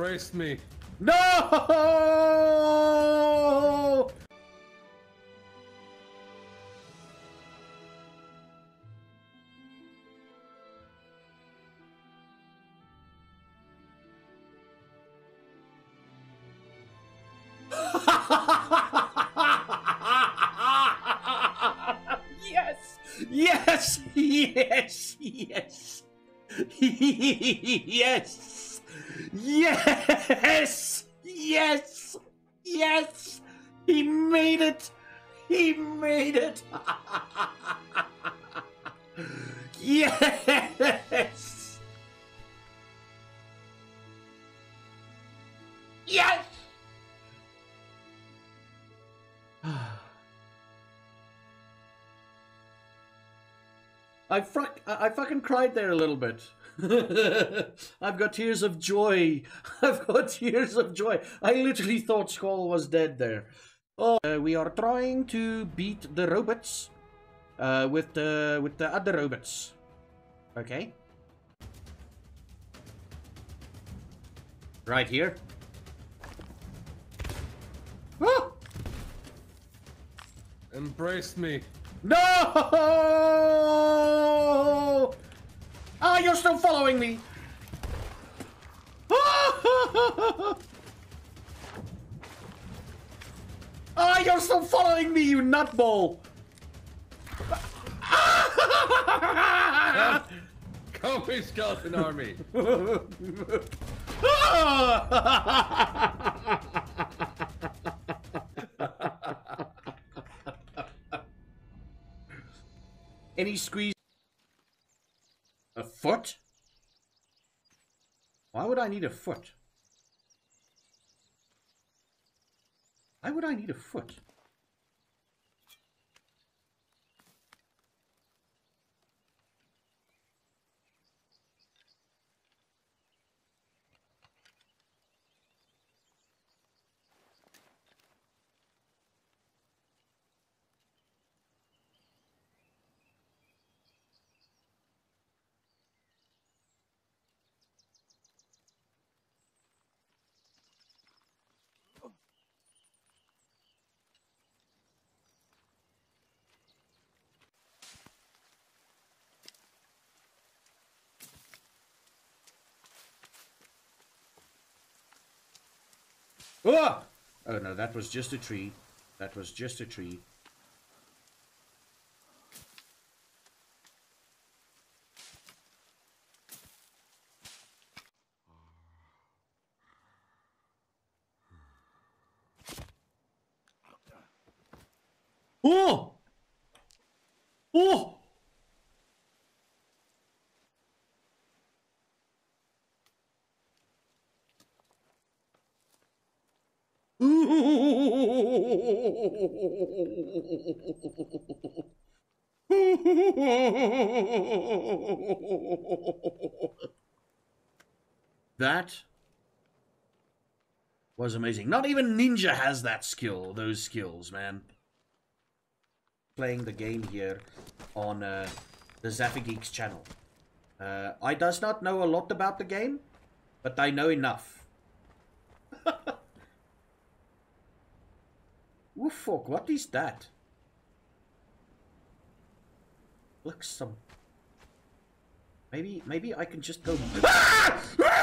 embraced me. No! Yes! Yes! Yes! Yes! Yes! Yes! Yes! Yes! He made it! He made it! Yes! Yes! I fucking cried there a little bit. I've got tears of joy. I've got tears of joy. I literally thought Squall was dead there. Oh, we are trying to beat the robots with the other robots. Okay. Right here. Oh! Embrace me. No! Ah, you're still following me. Ah, you're still following me, you nutball. Come, we skeleton army. Any squeeze a foot? Why would I need a foot? Why would I need a foot? Oh! Oh no, that was just a tree. That was just a tree. Oh! Oh! That was amazing. Not even Ninja has that skill, those skills, man. Playing the game here on the Zaffa Geeks channel. I does not know a lot about the game, but I know enough. Oh fuck, what is that? Looks some... Maybe I can just go... What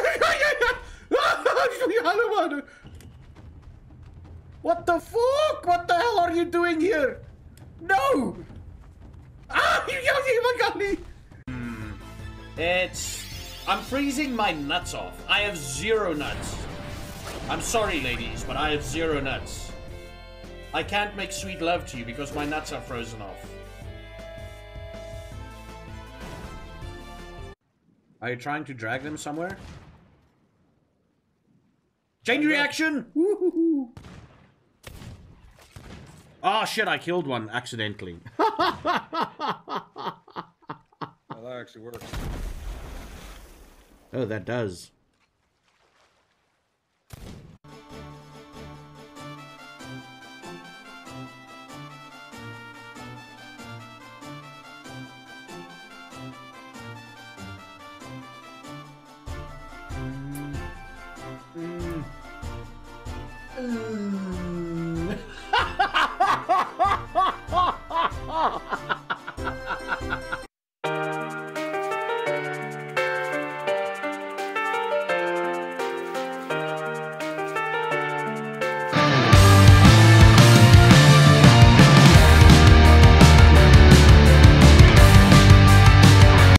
the fuck? What the hell are you doing here? No! It's... I'm freezing my nuts off. I have zero nuts. I'm sorry, ladies, but I have zero nuts. I can't make sweet love to you because my nuts are frozen off. Are you trying to drag them somewhere? Chain reaction! Woohoo! Oh shit, I killed one accidentally. Well, that actually works. Oh, that does.